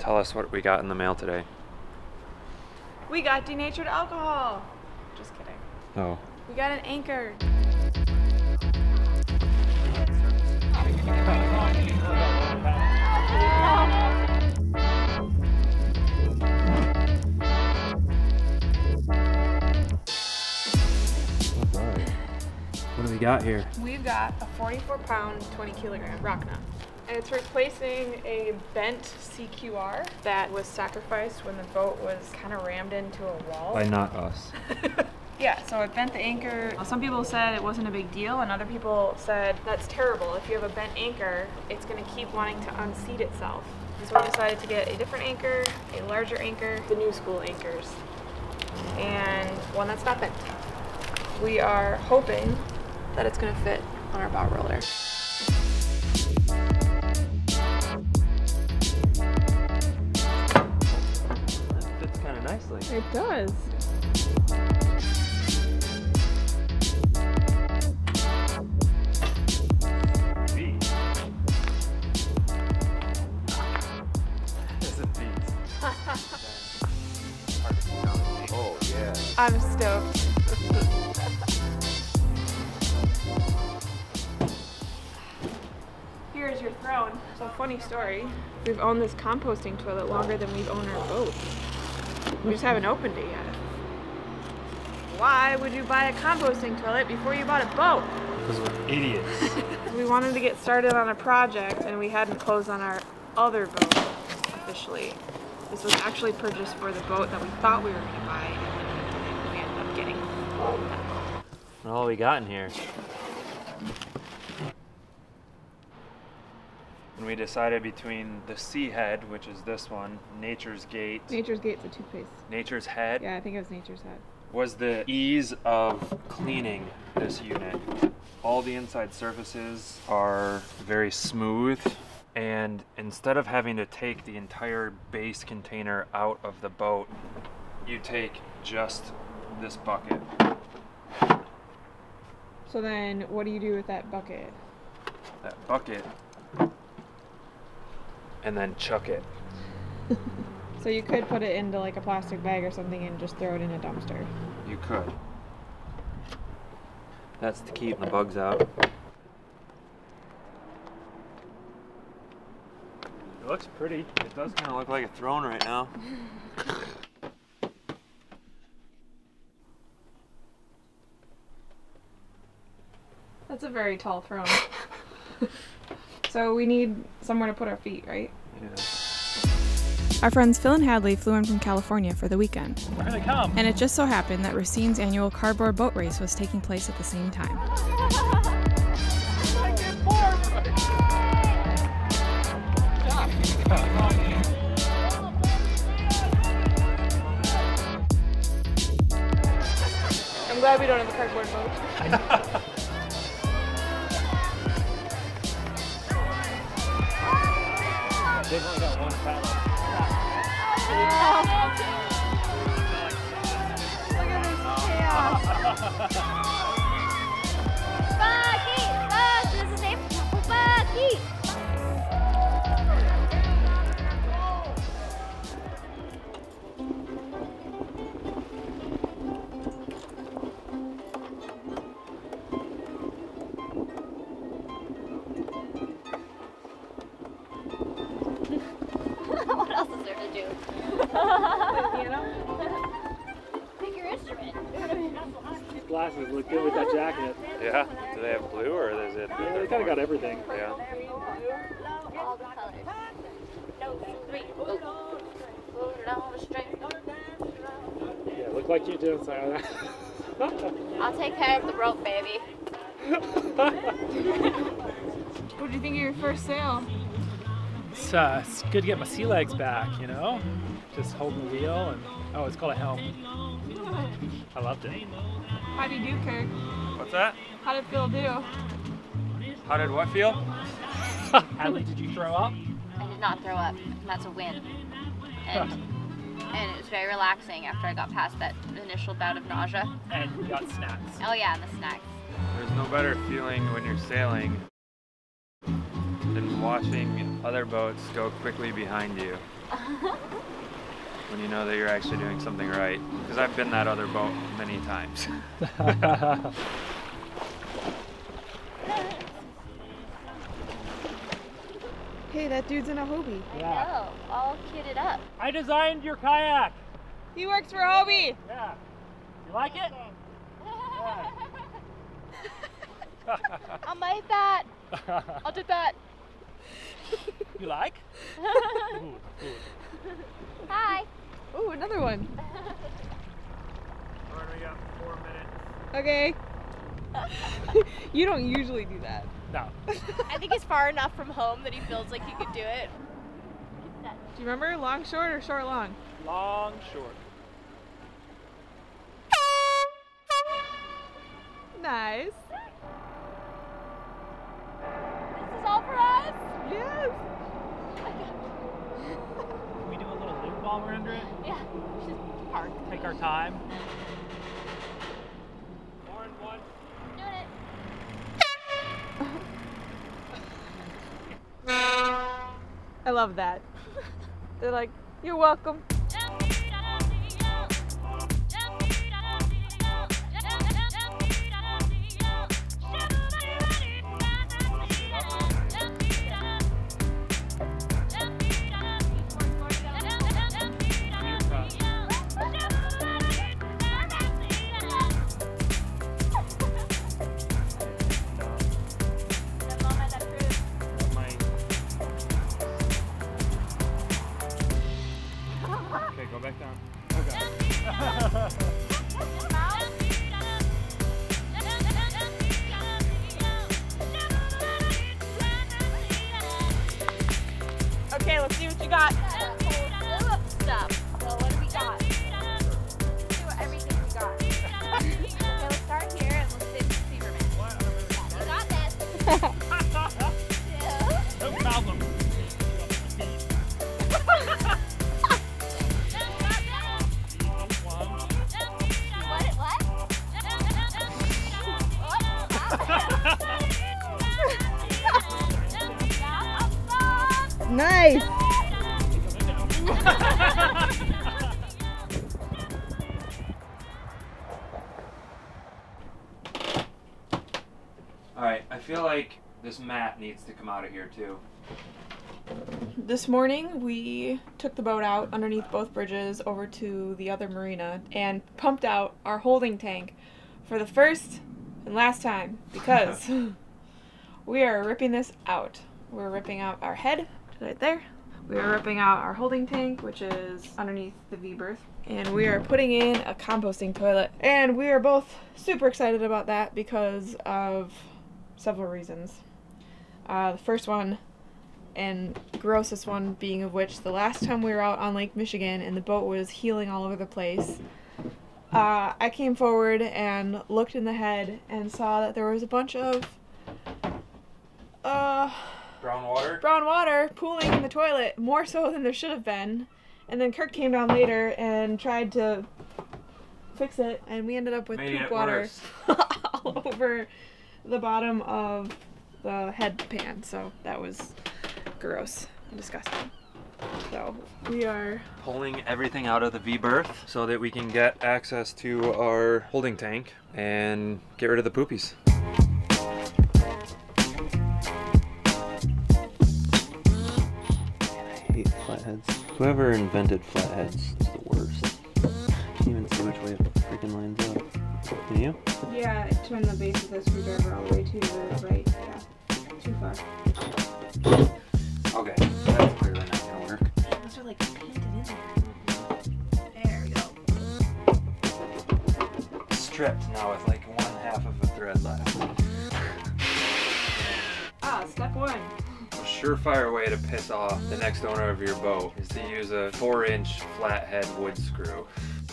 Tell us what we got in the mail today. We got denatured alcohol. Just kidding. Oh. We got an anchor. What do we got here? We've got a 44-pound, 20-kilogram Rocna. And it's replacing a bent CQR that was sacrificed when the boat was kind of rammed into a wall. By not us. Yeah, so it bent the anchor. Some people said it wasn't a big deal, and other people said, that's terrible. If you have a bent anchor, it's gonna keep wanting to unseat itself. And so we decided to get a different anchor, a larger anchor, the new school anchors, and one that's not bent. We are hoping that it's gonna fit on our bow roller. That fits kind of nicely. It does. Oh, yeah. I'm stoked. Here's your throne. So funny story, we've owned this composting toilet longer than we've owned our boat. We just haven't opened it yet. Why would you buy a composting toilet before you bought a boat? Because we're idiots. We wanted to get started on a project and we hadn't closed on our other boat officially. This was actually purchased for the boat that we thought we were going to buy, and we ended up getting that boat. All we got in here. And we decided between the Sea Head, which is this one, Nature's Gate. Nature's Gate's a toothpaste. Nature's Head. Yeah, I think it was Nature's Head. Was the ease of cleaning this unit. All the inside surfaces are very smooth. And instead of having to take the entire base container out of the boat, you take just this bucket. So then what do you do with that bucket? That bucket, and then chuck it. So you could put it into like a plastic bag or something and just throw it in a dumpster. You could. That's to keep the bugs out. Looks pretty. It does kind of look like a throne right now. That's a very tall throne. So we need somewhere to put our feet, right? Yeah. Our friends Phil and Hadley flew in from California for the weekend. Where did they come? And it just so happened that Racine's annual cardboard boat race was taking place at the same time. I'm glad we don't have a cardboard boat. They've only got one paddle. Oh. Look at this chaos. Pick your instrument. These glasses look good with that jacket. Yeah. Do they have blue or is it? Yeah, they kind of got everything. Yeah. All the colors. Yeah, look like you do. Sorry. I'll take care of the rope, baby. What did you think of your first sail? It's good to get my sea legs back, you know? Just holding the wheel and, oh, it's called a helm. I loved it. How do you do, Kirk? What's that? How did Phil do? How did what feel? Hadley, did you throw up? I did not throw up. That's a win. And it was very relaxing after I got past that initial bout of nausea. And we got snacks. Oh yeah, and the snacks. There's no better feeling when you're sailing than watching Other boats go quickly behind you when you know that you're actually doing something right. Because I've been that other boat many times. Hey, that dude's in a Hobie. Yeah. I know, all kitted up. I designed your kayak. He works for Hobie. Yeah. You like it? Yeah. I'll bite that. I'll do that. You like? Ooh, good. Hi. Ooh, another one. All right, we got 4 minutes. Okay. You don't usually do that. No. I think he's far enough from home that he feels like he could do it. Do you remember long short or short long? Long short. Nice. This is all for us? Yes. Can we do a little loop while we're under it? Yeah. Just park. Take our time. 4 and 1. I love that. They're like, you're welcome. Okay, let's see what you got. Stuff. Well, what do we got? Let's do everything we got. Okay, let's start here and let's sit Superman. You got this. No problem. Nice! Alright, I feel like this mat needs to come out of here too. This morning we took the boat out underneath both bridges over to the other marina and pumped out our holding tank for the first and last time because we are ripping this out. We're ripping out our head. Right there. We are ripping out our holding tank, which is underneath the V-berth, and we are putting in a composting toilet. And we are both super excited about that because of several reasons. The first one and grossest one being of which the last time we were out on Lake Michigan and the boat was heeling all over the place, I came forward and looked in the head and saw that there was a bunch of brown water pooling in the toilet, more so than there should have been. And then Kirk came down later and tried to fix it, and we ended up with poop water all over the bottom of the head pan. So that was gross and disgusting. So we are pulling everything out of the V-berth so that we can get access to our holding tank and get rid of the poopies. Flatheads. Whoever invented flatheads is the worst. I can't even see which way it freaking lines up. Can you? Yeah, I turned the base of the screwdriver all the way to the right. Yeah, too far. Okay, that's clearly not gonna work. Those are like painted in there. There we go. Stripped now with like 1/2 of a thread left. Ah, step one. Surefire way to piss off the next owner of your boat is to use a 4-inch flathead wood screw.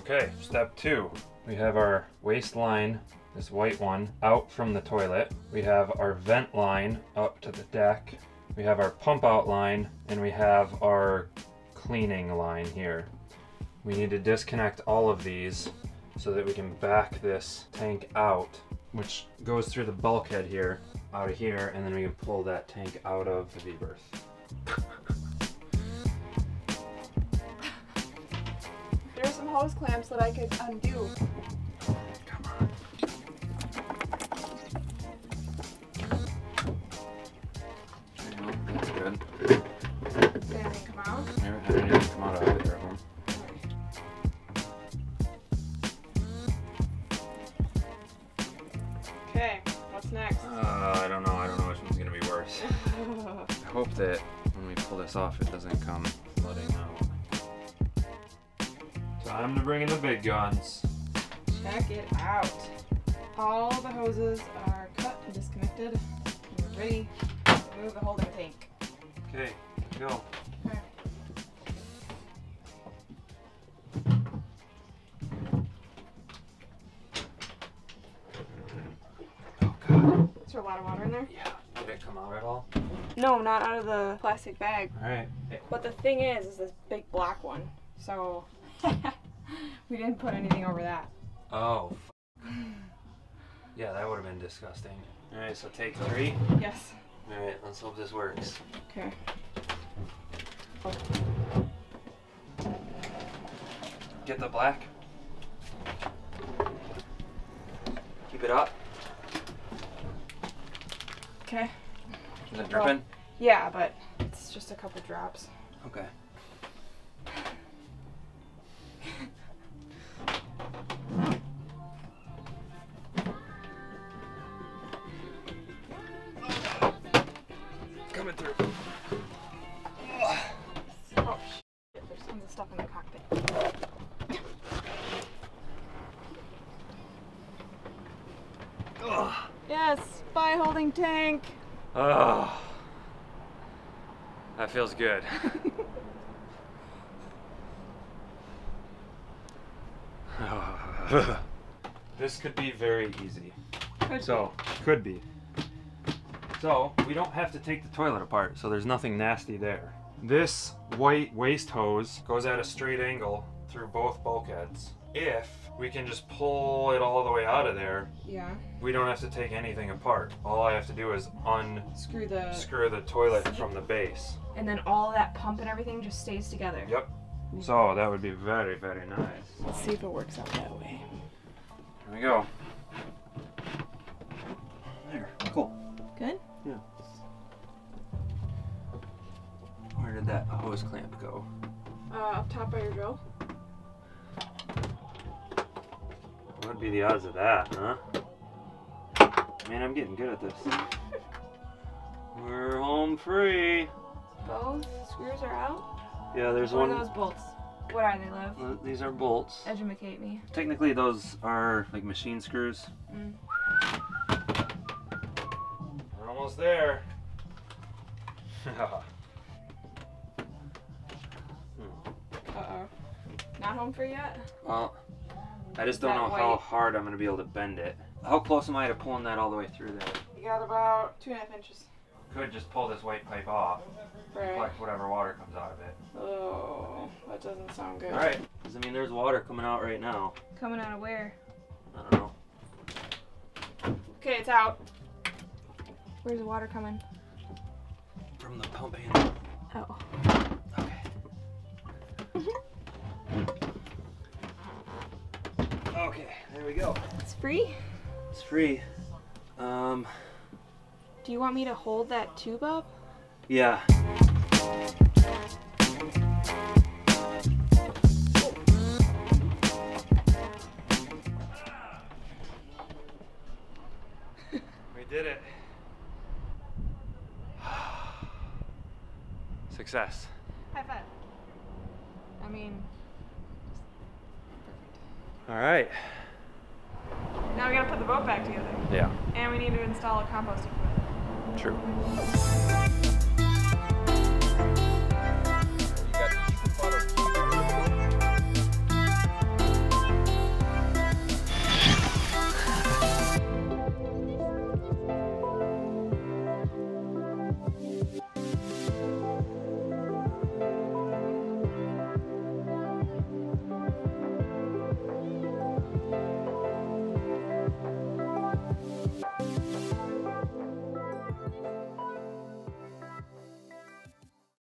Okay, step two. We have our waste line, this white one, out from the toilet. We have our vent line up to the deck. We have our pump out line, and we have our cleaning line here. We need to disconnect all of these so that we can back this tank out, which goes through the bulkhead here, out of here, and then we can pull that tank out of the V-berth. hose clamps that I could undo. Come on. That's good. Did anything come out? I haven't had anything come out of either of them. Okay, what's next? I don't know which one's going to be worse. I hope that when we pull this off it doesn't come flooding out. Time to bring in the big guns. Check it out. All the hoses are cut and disconnected. We're ready to remove the holding tank. Okay, go. Okay. Oh god. Is there a lot of water in there? Yeah. Did it come out at all? No, not out of the plastic bag. Alright. But the thing is this big black one. So we didn't put anything over that. Oh. Yeah, that would have been disgusting. All right, so take three. Yes. All right, let's hope this works. Okay. Oh. Get the black. Keep it up. Okay. Is it dripping? Well, yeah, but it's just a couple drops. Okay. Coming through. Oh shit, there's tons of stuff in the cockpit. Oh. Yes, spy holding tank. Oh, that feels good. This could be very easy. So we don't have to take the toilet apart, so there's nothing nasty there. This white waste hose goes at a straight angle through both bulkheads. If we can just pull it all the way out of there, yeah, we don't have to take anything apart. All I have to do is unscrew the toilet from the base. And then all that pump and everything just stays together. Yep. So that would be very, very nice. Let's see if it works out that way. Here we go. There. Cool. Good? Yeah. Where did that hose clamp go? Up top by your drill. What would be the odds of that, huh? Man, I'm getting good at this. We're home free. Both screws are out? Yeah, there's one. What are those bolts? What are they, Liv? These are bolts. Educate me. Technically, those are like machine screws. Mm. Almost there. Uh-oh. Not home free yet? Well, I just don't know how hard I'm going to be able to bend it. How close am I to pulling that all the way through there? You got about 2.5 inches. Could just pull this white pipe off. Right. Collect whatever water comes out of it. Oh, that doesn't sound good. Alright. Because, I mean, there's water coming out right now. Coming out of where? I don't know. Okay, it's out. Where's the water coming? From the pump handle. Oh. Okay. Okay, there we go. It's free? It's free. Do you want me to hold that tube up? Yeah. We did it. Success. High five. I mean, just perfect. All right. Now we gotta put the boat back together. Yeah. And we need to install a compost equipment. True.